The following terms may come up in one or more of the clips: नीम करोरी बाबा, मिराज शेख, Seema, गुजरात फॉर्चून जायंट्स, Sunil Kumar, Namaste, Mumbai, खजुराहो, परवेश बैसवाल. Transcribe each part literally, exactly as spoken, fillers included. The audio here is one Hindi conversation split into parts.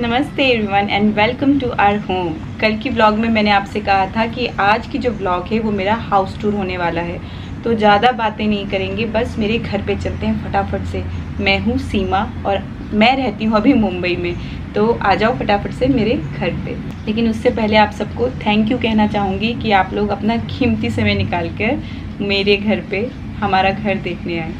नमस्ते everyone and welcome to our home. कल की व्लॉग में मैंने आपसे कहा था कि आज की जो व्लॉग है वो मेरा हाउस टूर होने वाला है, तो ज़्यादा बातें नहीं करेंगे, बस मेरे घर पे चलते हैं फटाफट से। मैं हूँ सीमा और मैं रहती हूँ अभी मुंबई में, तो आ जाओ फटाफट से मेरे घर पे। लेकिन उससे पहले आप सबको थैंक यू कहना चाहूँगी कि आप लोग अपना कीमती समय निकाल कर मेरे घर पे, हमारा घर देखने आए।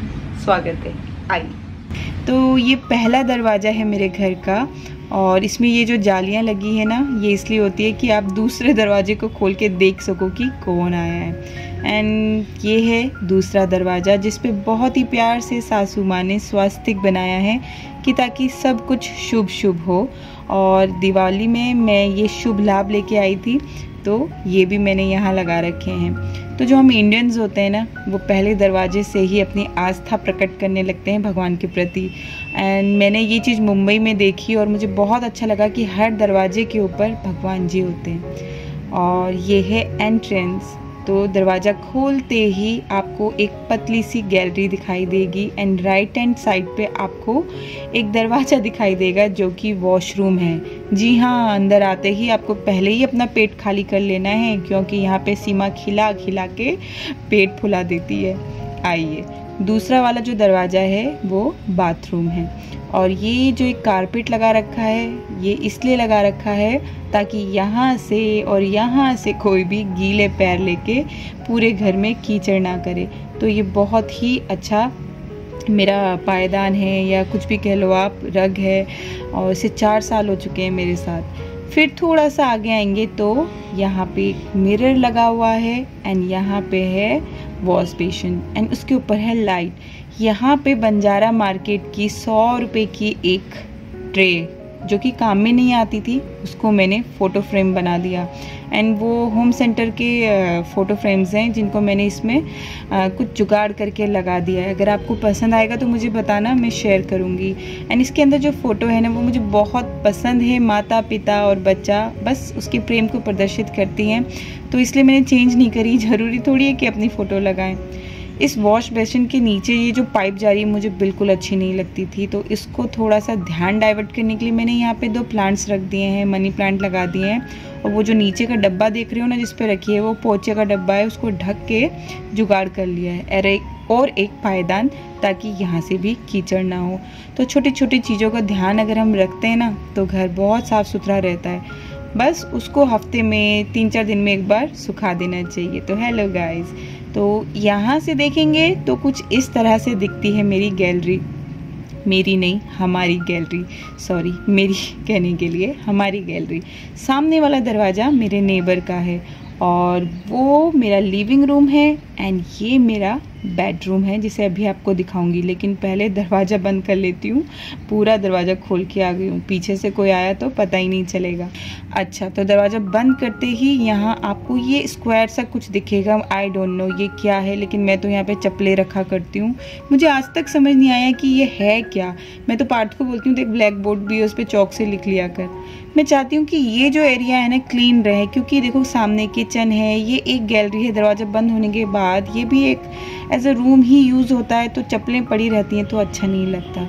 स्वागत है, आइए। तो ये पहला दरवाज़ा है मेरे घर का, और इसमें ये जो जालियाँ लगी है ना, ये इसलिए होती है कि आप दूसरे दरवाजे को खोल के देख सको कि कौन आया है। एंड ये है दूसरा दरवाज़ा, जिस पे बहुत ही प्यार से सासू माँ ने स्वास्तिक बनाया है कि ताकि सब कुछ शुभ शुभ हो। और दिवाली में मैं ये शुभ लाभ लेके आई थी, तो ये भी मैंने यहाँ लगा रखे हैं। तो जो हम इंडियंस होते हैं ना, वो पहले दरवाजे से ही अपनी आस्था प्रकट करने लगते हैं भगवान के प्रति। एंड मैंने ये चीज़ मुंबई में देखी और मुझे बहुत अच्छा लगा कि हर दरवाजे के ऊपर भगवान जी होते हैं। और ये है एंट्रेंस, तो दरवाज़ा खोलते ही आपको एक पतली सी गैलरी दिखाई देगी एंड राइट हैंड साइड पे आपको एक दरवाज़ा दिखाई देगा जो कि वॉशरूम है। जी हाँ, अंदर आते ही आपको पहले ही अपना पेट खाली कर लेना है, क्योंकि यहाँ पे सीमा खिला खिला के पेट फुला देती है। आइए, दूसरा वाला जो दरवाज़ा है वो बाथरूम है। और ये जो एक कारपेट लगा रखा है, ये इसलिए लगा रखा है ताकि यहाँ से और यहाँ से कोई भी गीले पैर लेके पूरे घर में कीचड़ ना करे। तो ये बहुत ही अच्छा मेरा पायदान है, या कुछ भी कह लो आप, रग है। और इसे चार साल हो चुके हैं मेरे साथ। फिर थोड़ा सा आगे आएंगे तो यहाँ पे मिरर लगा हुआ है एंड यहाँ पे है वॉश बेसिन एंड उसके ऊपर है लाइट। यहाँ पे बंजारा मार्केट की सौ रुपये की एक ट्रे, जो कि काम में नहीं आती थी, उसको मैंने फ़ोटो फ्रेम बना दिया। एंड वो होम सेंटर के फ़ोटो फ्रेम्स हैं जिनको मैंने इसमें कुछ जुगाड़ करके लगा दिया है। अगर आपको पसंद आएगा तो मुझे बताना, मैं शेयर करूँगी। एंड इसके अंदर जो फ़ोटो है ना, वो मुझे बहुत पसंद है। माता पिता और बच्चा बस उसके प्रेम को प्रदर्शित करती हैं, तो इसलिए मैंने चेंज नहीं करी। ज़रूरी थोड़ी है कि अपनी फ़ोटो लगाएँ। इस वॉश बेसिन के नीचे ये जो पाइप जा रही है, मुझे बिल्कुल अच्छी नहीं लगती थी, तो इसको थोड़ा सा ध्यान डाइवर्ट करने के लिए मैंने यहाँ पे दो प्लांट्स रख दिए हैं, मनी प्लांट लगा दिए हैं। और वो जो नीचे का डब्बा देख रहे हो ना, जिस पे रखी है, वो पोछे का डब्बा है, उसको ढक के जुगाड़ कर लिया है। अरे और एक पायदान, ताकि यहाँ से भी कीचड़ ना हो। तो छोटी छोटी चीज़ों का ध्यान अगर हम रखते हैं ना, तो घर बहुत साफ़ सुथरा रहता है। बस उसको हफ्ते में तीन चार दिन में एक बार सुखा देना चाहिए। तो हेलो गाइस, तो यहाँ से देखेंगे तो कुछ इस तरह से दिखती है मेरी गैलरी। मेरी नहीं, हमारी गैलरी, सॉरी, मेरी कहने के लिए हमारी गैलरी। सामने वाला दरवाज़ा मेरे नेबर का है और वो मेरा लिविंग रूम है एंड ये मेरा बेडरूम है, जिसे अभी आपको दिखाऊंगी। लेकिन पहले दरवाज़ा बंद कर लेती हूँ। पूरा दरवाज़ा खोल के आ गई हूँ, पीछे से कोई आया तो पता ही नहीं चलेगा। अच्छा, तो दरवाज़ा बंद करते ही यहाँ आपको ये स्क्वायर सा कुछ दिखेगा। आई डोंट नो ये क्या है, लेकिन मैं तो यहाँ पे चप्पलें रखा करती हूँ। मुझे आज तक समझ नहीं आया कि ये है क्या। मैं तो पार्थ को बोलती हूँ तो एक ब्लैक बोर्ड भी है, उस पर चौक से लिख लिया कर। मैं चाहती हूँ कि ये जो एरिया है ना, क्लीन रहे, क्योंकि देखो सामने किचन है, ये एक गैलरी है। दरवाज़ा बंद होने के बाद ये भी एक एज अ रूम ही यूज़ होता है, तो चप्पलें पड़ी रहती हैं तो अच्छा नहीं लगता।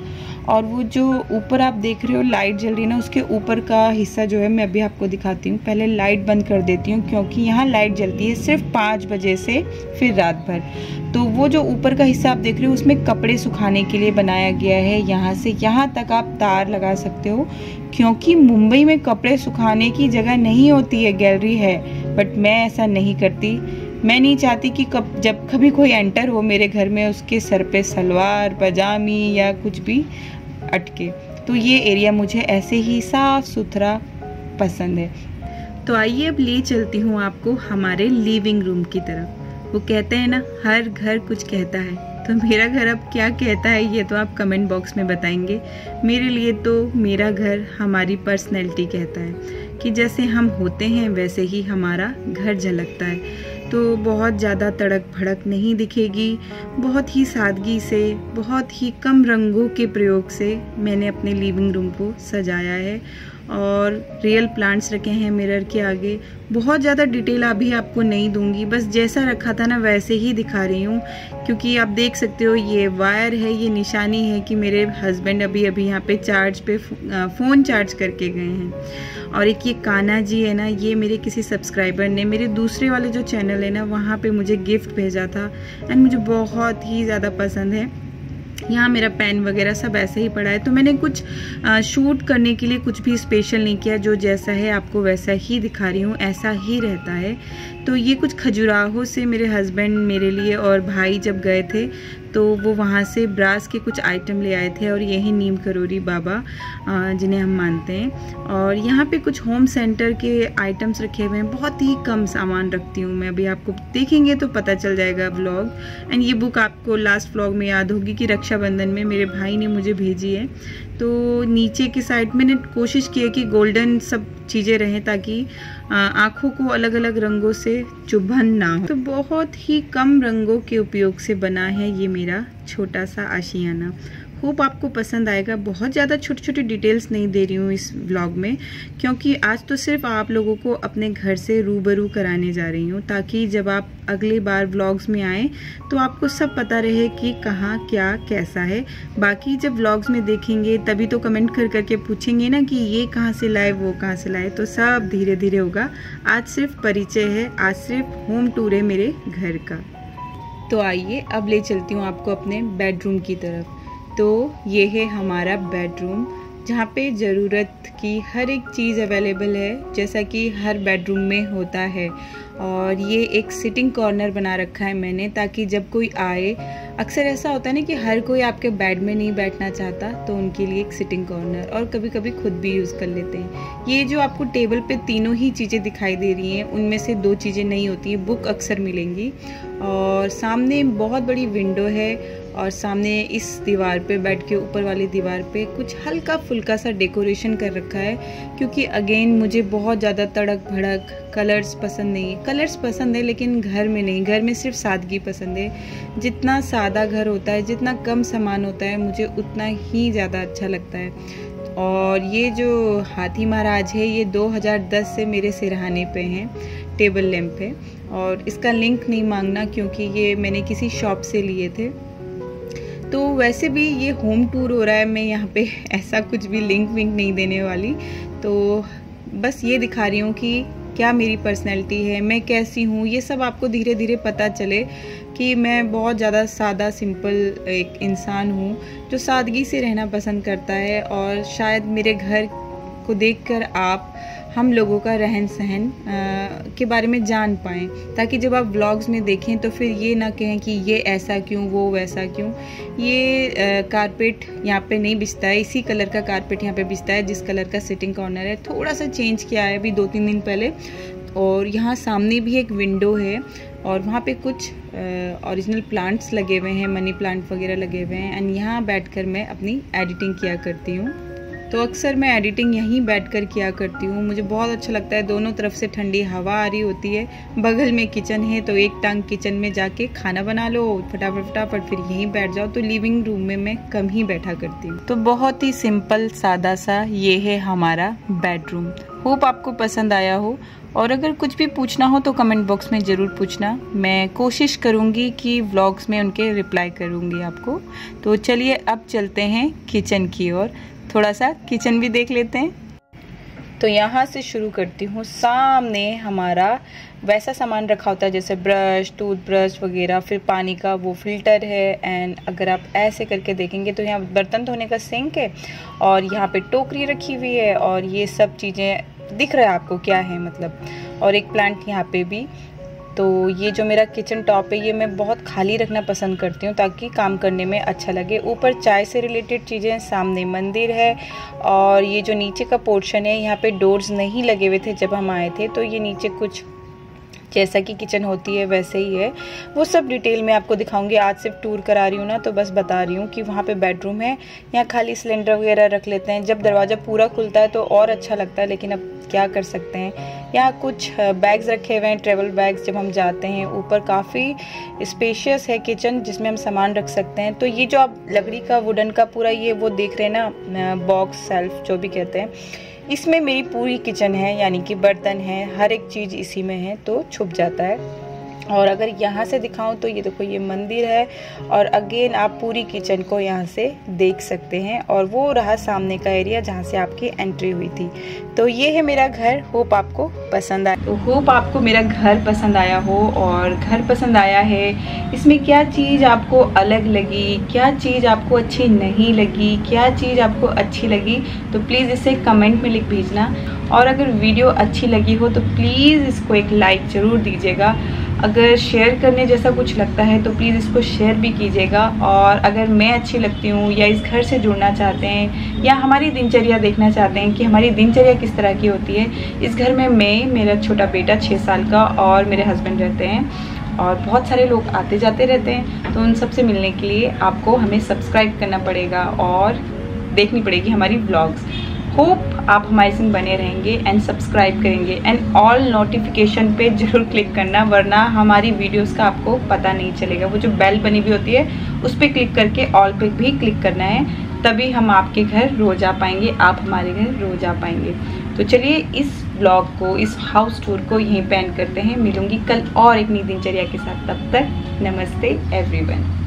और वो जो ऊपर आप देख रहे हो लाइट जल रही है ना, उसके ऊपर का हिस्सा जो है मैं अभी आपको दिखाती हूँ। पहले लाइट बंद कर देती हूँ, क्योंकि यहाँ लाइट जलती है सिर्फ पाँच बजे से फिर रात भर। तो वो जो ऊपर का हिस्सा आप देख रहे हो, उसमें कपड़े सुखाने के लिए बनाया गया है। यहाँ से यहाँ तक आप तार लगा सकते हो, क्योंकि मुंबई में कपड़े सुखाने की जगह नहीं होती है, गैलरी है, बट मैं ऐसा नहीं करती। मैं नहीं चाहती कि कब जब कभी कोई एंटर हो मेरे घर में, उसके सर पे सलवार पजामी या कुछ भी अटके। तो ये एरिया मुझे ऐसे ही साफ़ सुथरा पसंद है। तो आइए अब ले चलती हूँ आपको हमारे लिविंग रूम की तरफ। वो कहते हैं ना, हर घर कुछ कहता है, तो मेरा घर अब क्या कहता है ये तो आप कमेंट बॉक्स में बताएंगे। मेरे लिए तो मेरा घर हमारी पर्सनैलिटी कहता है कि जैसे हम होते हैं वैसे ही हमारा घर झलकता है। तो बहुत ज़्यादा तड़क भड़क नहीं दिखेगी। बहुत ही सादगी से, बहुत ही कम रंगों के प्रयोग से मैंने अपने लिविंग रूम को सजाया है। और रियल प्लांट्स रखे हैं मिरर के आगे। बहुत ज़्यादा डिटेल अभी आपको नहीं दूंगी, बस जैसा रखा था ना वैसे ही दिखा रही हूँ, क्योंकि आप देख सकते हो ये वायर है, ये निशानी है कि मेरे हस्बैंड अभी अभी यहाँ पे चार्ज पे फ़ोन चार्ज करके गए हैं। और एक ये कान्हा जी है ना, ये मेरे किसी सब्सक्राइबर ने मेरे दूसरे वाले जो चैनल है ना वहाँ पर मुझे गिफ्ट भेजा था, एंड मुझे बहुत ही ज़्यादा पसंद है। यहाँ मेरा पेन वगैरह सब ऐसे ही पड़ा है, तो मैंने कुछ आ, शूट करने के लिए कुछ भी स्पेशल नहीं किया, जो जैसा है आपको वैसा ही दिखा रही हूँ, ऐसा ही रहता है। तो ये कुछ खजुराहो से मेरे हस्बैंड मेरे लिए और भाई जब गए थे तो वो वहाँ से ब्रास के कुछ आइटम ले आए थे, और यही नीम करोरी बाबा जिन्हें हम मानते हैं। और यहाँ पे कुछ होम सेंटर के आइटम्स रखे हुए हैं, बहुत ही कम सामान रखती हूँ मैं, अभी आपको देखेंगे तो पता चल जाएगा व्लॉग। एंड ये बुक आपको लास्ट व्लॉग में याद होगी कि रक्षाबंधन में मेरे भाई ने मुझे भेजी है। तो नीचे की साइड मैंने कोशिश की है कि गोल्डन सब चीज़ें रहें ताकि आँखों को अलग अलग रंगों से चुभन ना हो। तो बहुत ही कम रंगों के उपयोग से बना है ये मेरा छोटा सा आशियाना। होप आपको पसंद आएगा। बहुत ज़्यादा छोटी छोटी डिटेल्स नहीं दे रही हूँ इस व्लॉग में, क्योंकि आज तो सिर्फ आप लोगों को अपने घर से रूबरू कराने जा रही हूँ, ताकि जब आप अगले बार व्लॉग्स में आएँ तो आपको सब पता रहे कि कहाँ क्या कैसा है। बाकी जब व्लॉग्स में देखेंगे तभी तो कमेंट कर करके पूछेंगे ना कि ये कहाँ से लाए वो कहाँ से लाए, तो सब धीरे धीरे होगा। आज सिर्फ परिचय है, आज सिर्फ होम टूर है मेरे घर का। तो आइए अब ले चलती हूँ आपको अपने बेडरूम की तरफ। तो ये है हमारा बेडरूम, जहाँ पे ज़रूरत की हर एक चीज़ अवेलेबल है, जैसा कि हर बेडरूम में होता है। और ये एक सिटिंग कॉर्नर बना रखा है मैंने, ताकि जब कोई आए, अक्सर ऐसा होता है ना कि हर कोई आपके बेड में नहीं बैठना चाहता, तो उनके लिए एक सिटिंग कॉर्नर और कभी कभी खुद भी यूज़ कर लेते हैं। ये जो आपको टेबल पे तीनों ही चीज़ें दिखाई दे रही हैं, उनमें से दो चीज़ें नहीं होती हैं, बुक अक्सर मिलेंगी। और सामने बहुत बड़ी विंडो है, और सामने इस दीवार पे, बेड के ऊपर वाली दीवार पे कुछ हल्का फुल्का सा डेकोरेशन कर रखा है, क्योंकि अगेन मुझे बहुत ज़्यादा तड़क भड़क कलर्स पसंद नहीं है। कलर्स पसंद है लेकिन घर में नहीं, घर में सिर्फ सादगी पसंद है। जितना सादा घर होता है, जितना कम सामान होता है, मुझे उतना ही ज़्यादा अच्छा लगता है। और ये जो हाथी महाराज है, ये दो हज़ार दस से मेरे सिरहाने पे हैं, टेबल लैंप है। और इसका लिंक नहीं मांगना, क्योंकि ये मैंने किसी शॉप से लिए थे। तो वैसे भी ये होम टूर हो रहा है, मैं यहाँ पे ऐसा कुछ भी लिंक विंक नहीं देने वाली, तो बस ये दिखा रही हूँ कि क्या मेरी पर्सनैलिटी है, मैं कैसी हूँ, ये सब आपको धीरे धीरे पता चले कि मैं बहुत ज़्यादा सादा सिंपल एक इंसान हूँ, जो सादगी से रहना पसंद करता है। और शायद मेरे घर को देखकर आप हम लोगों का रहन सहन के बारे में जान पाएँ, ताकि जब आप व्लॉग्स में देखें तो फिर ये ना कहें कि ये ऐसा क्यों वो वैसा क्यों। ये कारपेट यहाँ पे नहीं बिछता है, इसी कलर का कारपेट यहाँ पे बिछता है जिस कलर का सिटिंग कॉर्नर है। थोड़ा सा चेंज किया है अभी दो तीन दिन पहले। और यहाँ सामने भी एक विंडो है, और वहाँ पे कुछ ओरिजिनल प्लांट्स लगे हुए हैं, मनी प्लांट वगैरह लगे हुए हैं। एंड यहाँ बैठ कर मैं अपनी एडिटिंग किया करती हूँ, तो अक्सर मैं एडिटिंग यहीं बैठकर किया करती हूँ, मुझे बहुत अच्छा लगता है। दोनों तरफ से ठंडी हवा आ रही होती है, बगल में किचन है, तो एक टांग किचन में जाके खाना बना लो फटाफट फटाफट, फिर यहीं बैठ जाओ। तो लिविंग रूम में मैं कम ही बैठा करती हूँ। तो बहुत ही सिंपल सादा सा ये है हमारा बेडरूम। होप आपको पसंद आया हो, और अगर कुछ भी पूछना हो तो कमेंट बॉक्स में ज़रूर पूछना, मैं कोशिश करूँगी कि व्लॉग्स में उनके रिप्लाई करूँगी आपको। तो चलिए अब चलते हैं किचन की ओर, थोड़ा सा किचन भी देख लेते हैं। तो यहाँ से शुरू करती हूँ। सामने हमारा वैसा सामान रखा होता है जैसे ब्रश, टूथब्रश वगैरह, फिर पानी का वो फिल्टर है। एंड अगर आप ऐसे करके देखेंगे तो यहाँ बर्तन धोने का सिंक है, और यहाँ पे टोकरी रखी हुई है, और ये सब चीज़ें दिख रहा है आपको क्या है मतलब। और एक प्लांट यहाँ पे भी। तो ये जो मेरा किचन टॉप है, ये मैं बहुत खाली रखना पसंद करती हूँ ताकि काम करने में अच्छा लगे। ऊपर चाय से रिलेटेड चीज़ें हैं, सामने मंदिर है, और ये जो नीचे का पोर्शन है यहाँ पे डोर्स नहीं लगे हुए थे जब हम आए थे, तो ये नीचे कुछ जैसा कि किचन होती है वैसे ही है। वो सब डिटेल में आपको दिखाऊंगी, आज सिर्फ टूर करा रही हूँ ना, तो बस बता रही हूँ कि वहाँ पे बेडरूम है। यहाँ खाली सिलेंडर वगैरह रख लेते हैं, जब दरवाज़ा पूरा खुलता है तो और अच्छा लगता है, लेकिन अब क्या कर सकते हैं। यहाँ कुछ बैग्स रखे हुए हैं, ट्रेवल बैग्स जब हम जाते हैं। ऊपर काफ़ी स्पेशियस है किचन, जिसमें हम सामान रख सकते हैं। तो ये जो आप लकड़ी का वुडन का पूरा ये वो देख रहे हैं ना बॉक्स, सेल्फ जो भी कहते हैं, इसमें मेरी पूरी किचन है, यानी कि बर्तन है, हर एक चीज़ इसी में है तो छुप जाता है। और अगर यहाँ से दिखाऊं तो ये देखो ये मंदिर है और अगेन आप पूरी किचन को यहाँ से देख सकते हैं। और वो रहा सामने का एरिया जहाँ से आपकी एंट्री हुई थी। तो ये है मेरा घर। होप आपको पसंद आया तो होप आपको मेरा घर पसंद आया हो। और घर पसंद आया है, इसमें क्या चीज़ आपको अलग लगी, क्या चीज़ आपको अच्छी नहीं लगी, क्या चीज़ आपको अच्छी लगी, तो प्लीज़ इसे कमेंट में लिख भेजना। और अगर वीडियो अच्छी लगी हो तो प्लीज़ इसको एक लाइक ज़रूर दीजिएगा। अगर शेयर करने जैसा कुछ लगता है तो प्लीज़ इसको शेयर भी कीजिएगा। और अगर मैं अच्छी लगती हूँ या इस घर से जुड़ना चाहते हैं या हमारी दिनचर्या देखना चाहते हैं कि हमारी दिनचर्या किस तरह की होती है, इस घर में मैं, मेरा छोटा बेटा छः साल का और मेरे हस्बैंड रहते हैं और बहुत सारे लोग आते जाते रहते हैं, तो उन सबसे मिलने के लिए आपको हमें सब्सक्राइब करना पड़ेगा और देखनी पड़ेगी हमारी व्लॉग्स। होप आप हमारे संग बने रहेंगे एंड सब्सक्राइब करेंगे एंड ऑल नोटिफिकेशन पे जरूर क्लिक करना, वरना हमारी वीडियोस का आपको पता नहीं चलेगा। वो जो बेल बनी भी होती है उस पर क्लिक करके ऑल पे भी क्लिक करना है, तभी हम आपके घर रोज आ पाएंगे, आप हमारे घर रोज आ पाएंगे। तो चलिए इस ब्लॉग को, इस हाउस टूर को यहीं पे एंड करते हैं। मिलूंगी कल और एक नई दिनचर्या के साथ, तब तक नमस्ते एवरीवन।